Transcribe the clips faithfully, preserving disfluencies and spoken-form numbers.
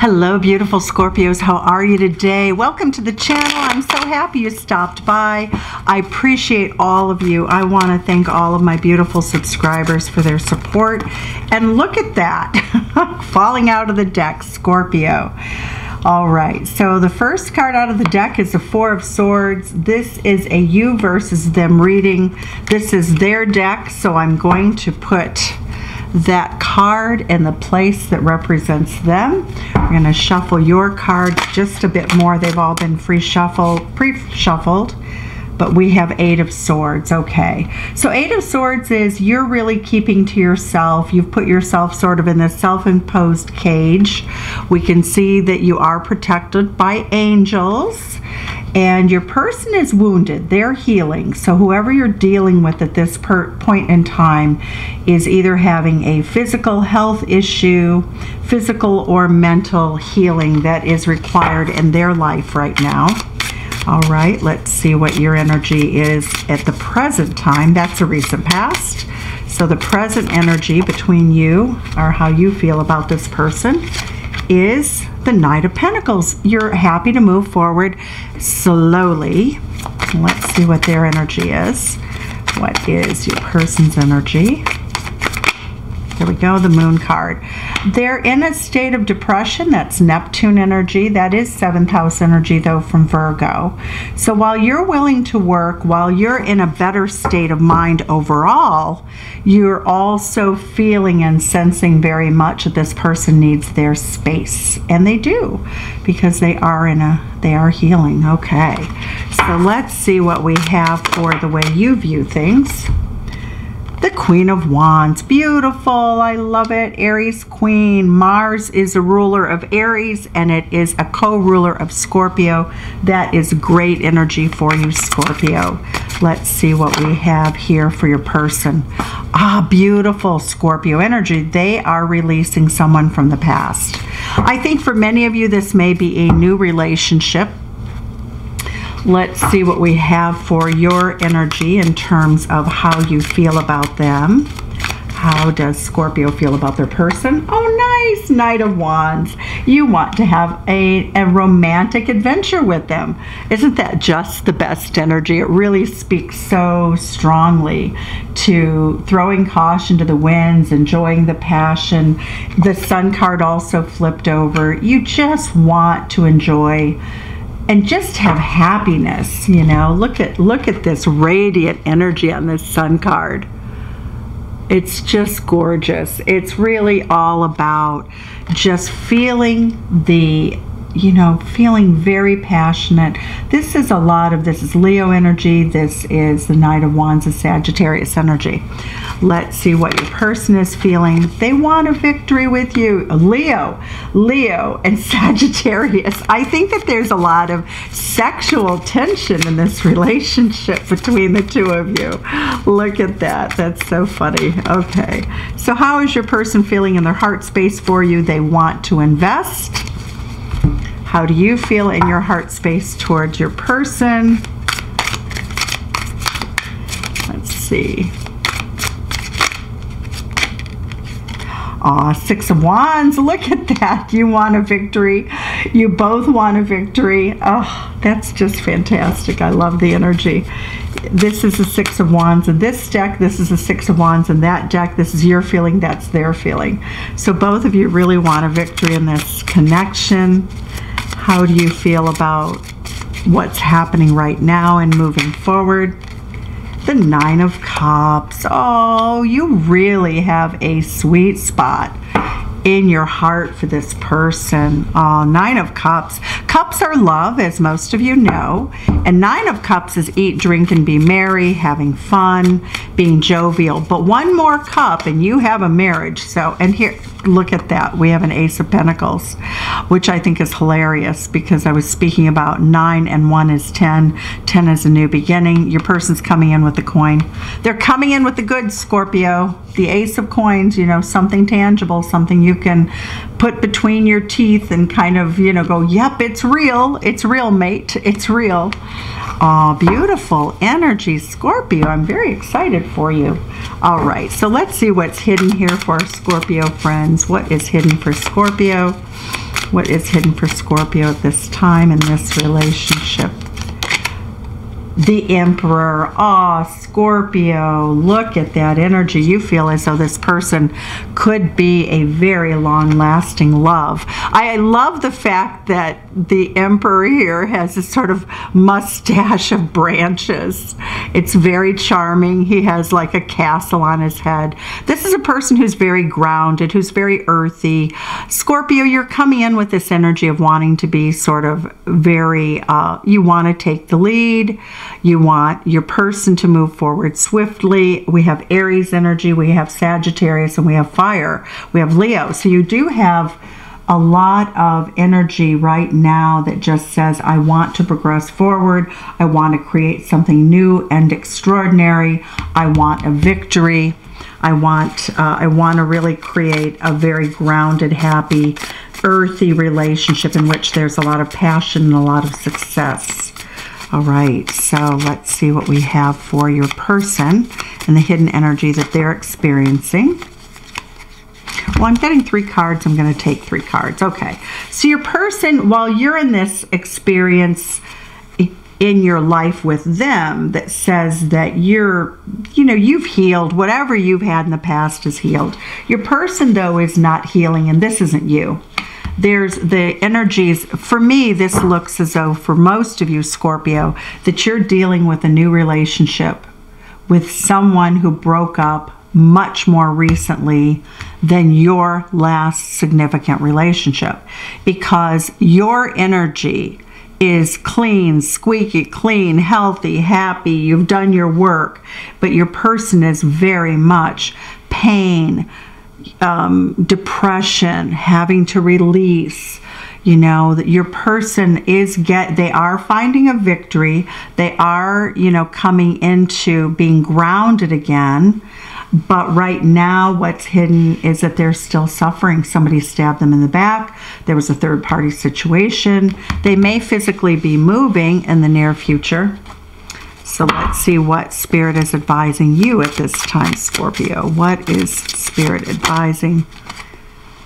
Hello, beautiful Scorpios. How are you today? Welcome to the channel. I'm so happy you stopped by. I appreciate all of you. I want to thank all of my beautiful subscribers for their support. And look at that, falling out of the deck, Scorpio. All right, so the first card out of the deck is the Four of Swords. This is a you versus them reading. This is their deck, so I'm going to put that card in the place that represents them. We're going to shuffle your cards just a bit more. They've all been free shuffled, pre-shuffled, but we have Eight of Swords. Okay, so Eight of Swords is you're really keeping to yourself. You've put yourself sort of in this self-imposed cage. We can see that you are protected by angels. And your person is wounded, they're healing. So whoever you're dealing with at this per point in time is either having a physical health issue, physical or mental healing that is required in their life right now. All right, let's see what your energy is at the present time. That's a recent past. So the present energy between you, or how you feel about this person, is the Knight of Pentacles. You're happy to move forward slowly. Let's see what their energy is. What is your person's energy? There we go, the Moon card. They're in a state of depression. That's Neptune energy. That is seventh house energy, though, from Virgo. So while you're willing to work, while you're in a better state of mind overall, you're also feeling and sensing very much that this person needs their space. And they do, because they are in a, they are healing. Okay, so let's see what we have for the way you view things. The Queen of Wands, beautiful, I love it. Aries Queen. Mars is a ruler of Aries and it is a co-ruler of Scorpio. That is great energy for you, Scorpio. Let's see what we have here for your person. Ah, beautiful Scorpio energy. They are releasing someone from the past. I think for many of you, this may be a new relationship. Let's see what we have for your energy in terms of how you feel about them. How does Scorpio feel about their person? Oh, nice, Knight of Wands. You want to have a, a romantic adventure with them. Isn't that just the best energy? It really speaks so strongly to throwing caution to the winds, enjoying the passion. The Sun card also flipped over. You just want to enjoy and just have happiness, you know. Look at look at this radiant energy on this Sun card. It's just gorgeous. It's really all about just feeling the, you know, feeling very passionate. This is a lot of, this is Leo energy. This is the Knight of Wands, the Sagittarius energy. Let's see what your person is feeling. They want a victory with you. Leo, Leo and Sagittarius. I think that there's a lot of sexual tension in this relationship between the two of you. Look at that. That's so funny. Okay. So how is your person feeling in their heart space for you? They want to invest. How do you feel in your heart space towards your person? Let's see. Aw, Six of Wands. Look at that. You want a victory. You both want a victory. Oh, that's just fantastic. I love the energy. This is the Six of Wands in this deck. This is the Six of Wands in that deck. This is your feeling. That's their feeling. So both of you really want a victory in this connection. How do you feel about what's happening right now and moving forward? The Nine of Cups. Oh, you really have a sweet spot in your heart for this person. Oh, Nine of Cups. Cups are love, as most of you know. And Nine of Cups is eat, drink, and be merry, having fun, being jovial. But one more cup and you have a marriage. So, and here, look at that. We have an Ace of Pentacles, which I think is hilarious because I was speaking about nine and one is ten. ten is a new beginning. Your person's coming in with the coin. They're coming in with the goods, Scorpio. The Ace of Coins, you know, something tangible, something you can put between your teeth and kind of, you know, go, yep, it's real. It's real, mate. It's real. Oh, beautiful energy, Scorpio. I'm very excited for you. All right, so let's see what's hidden here for Scorpio friends. What is hidden for Scorpio? what is hidden for Scorpio at this time in this relationship. The Emperor. Ah, oh, Scorpio, look at that energy. You feel as though this person could be a very long-lasting love. I love the fact that the Emperor here has this sort of mustache of branches. It's very charming. He has like a castle on his head. This is a person who's very grounded, who's very earthy. Scorpio, you're coming in with this energy of wanting to be sort of very, uh, you want to take the lead. You want your person to move forward swiftly. We have Aries energy, we have Sagittarius, and we have fire. We have Leo. So you do have a lot of energy right now that just says, I want to progress forward. I want to create something new and extraordinary. I want a victory. I want, uh, I want to really create a very grounded, happy, earthy relationship in which there's a lot of passion and a lot of success. All right, so let's see what we have for your person and the hidden energy that they're experiencing. Well, I'm getting three cards. I'm going to take three cards. Okay, so your person, while you're in this experience in your life with them that says that you're, you know, you've healed, whatever you've had in the past is healed. Your person, though, is not healing, and this isn't you. There's the energies. For me, this looks as though for most of you, Scorpio, that you're dealing with a new relationship with someone who broke up much more recently than your last significant relationship, because your energy is clean, squeaky clean, healthy, happy. You've done your work, but your person is very much pain, Um, depression, having to release, you know, that your person is get, they are finding a victory. They are, you know, coming into being grounded again. But right now, what's hidden is that they're still suffering. Somebody stabbed them in the back. There was a third party situation. They may physically be moving in the near future. So let's see what Spirit is advising you at this time, Scorpio. What is Spirit advising?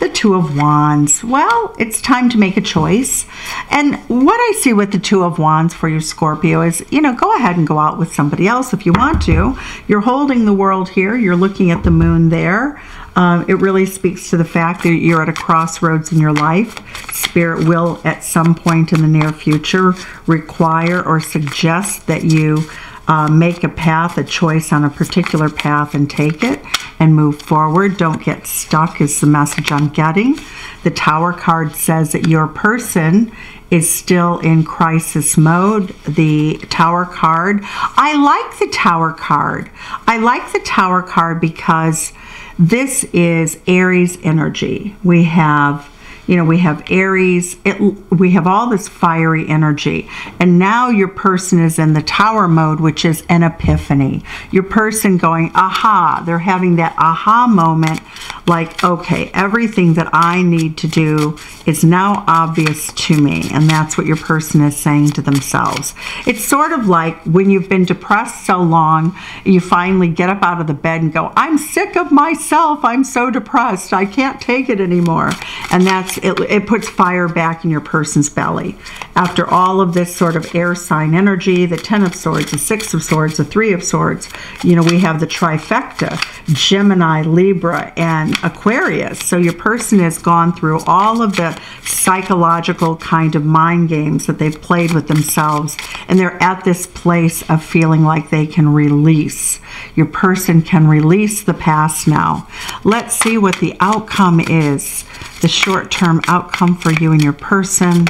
The Two of Wands. Well, it's time to make a choice. And what I see with the Two of Wands for you, Scorpio, is, you know, go ahead and go out with somebody else if you want to. You're holding the world here. You're looking at the moon there. Um, it really speaks to the fact that you're at a crossroads in your life. Spirit will, at some point in the near future, require or suggest that you uh, make a path, a choice on a particular path, and take it and move forward. Don't get stuck is the message I'm getting. The Tower card says that your person is still in crisis mode. The Tower card. I like the Tower card. I like the Tower card because this is Aries energy. We have, you know, we have Aries. It, we have all this fiery energy. And now your person is in the Tower mode, which is an epiphany. Your person going, aha. They're having that aha moment. Like, okay, everything that I need to do is now obvious to me. And that's what your person is saying to themselves. It's sort of like when you've been depressed so long, you finally get up out of the bed and go, I'm sick of myself. I'm so depressed. I can't take it anymore. And that's, it, it puts fire back in your person's belly. After all of this sort of air sign energy, the Ten of Swords, the Six of Swords, the Three of Swords, you know, we have the trifecta, Gemini, Libra, and Aquarius. So your person has gone through all of the psychological kind of mind games that they've played with themselves, and they're at this place of feeling like they can release. Your person can release the past now. Let's see what the outcome is, the short-term outcome for you and your person.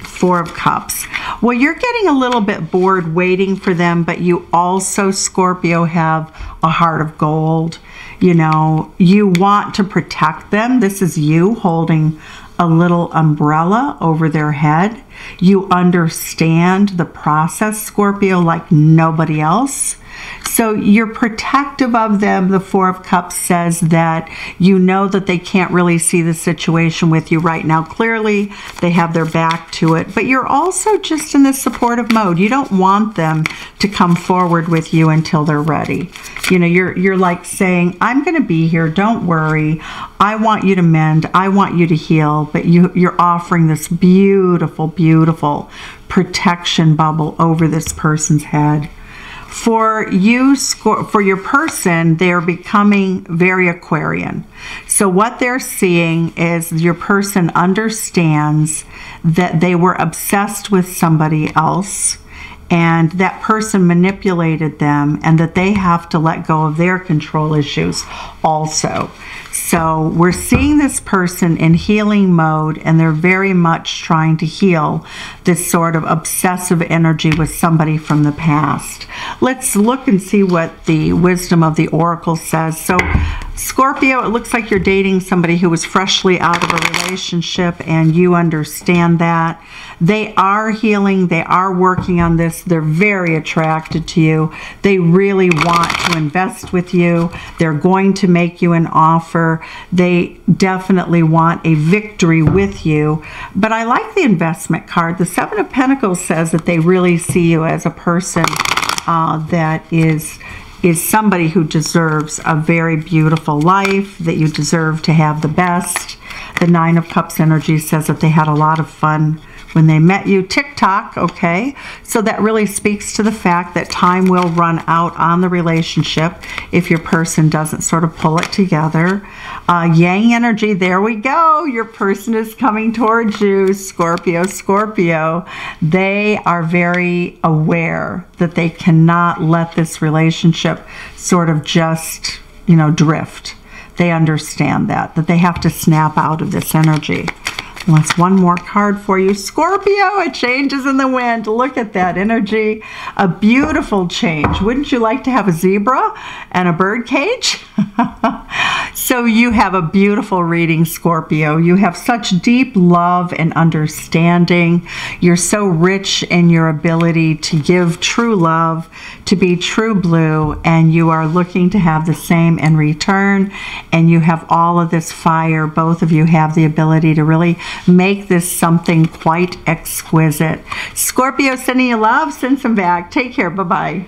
Four of Cups. Well, you're getting a little bit bored waiting for them, but you also, Scorpio, have a heart of gold. You know, you want to protect them. This is you holding a little umbrella over their head. You understand the process, Scorpio, like nobody else. So you're protective of them. The Four of Cups says that you know that they can't really see the situation with you right now. Clearly, they have their back to it. But you're also just in this supportive mode. You don't want them to come forward with you until they're ready. You know, you're, you're like saying, I'm going to be here. Don't worry. I want you to mend. I want you to heal. But you, you're offering this beautiful, beautiful protection bubble over this person's head. For you, for your person, they're becoming very Aquarian. So what they're seeing is your person understands that they were obsessed with somebody else and that person manipulated them and that they have to let go of their control issues also. So we're seeing this person in healing mode, and they're very much trying to heal this sort of obsessive energy with somebody from the past. Let's look and see what the wisdom of the oracle says. So Scorpio, it looks like you're dating somebody who was freshly out of a relationship, and you understand that. They are healing. They are working on this. They're very attracted to you. They really want to invest with you. They're going to make you an offer. They definitely want a victory with you. But I like the investment card. The Seven of Pentacles says that they really see you as a person uh, that is... is somebody who deserves a very beautiful life, that you deserve to have the best. The Nine of Cups energy says that they had a lot of fun when they met you. Tick-tock, okay? So that really speaks to the fact that time will run out on the relationship if your person doesn't sort of pull it together. Uh, yang energy, there we go. Your person is coming towards you, Scorpio, Scorpio. They are very aware that they cannot let this relationship sort of just, you know, drift. They understand that, that they have to snap out of this energy. And that's one more card for you, Scorpio. It changes in the wind. Look at that energy. A beautiful change. Wouldn't you like to have a zebra and a bird cage? So you have a beautiful reading, Scorpio. You have such deep love and understanding. You're so rich in your ability to give true love, to be true blue, and you are looking to have the same in return. And you have all of this fire. Both of you have the ability to really make this something quite exquisite. Scorpio, sending you love. Send some back. Take care. Bye-bye.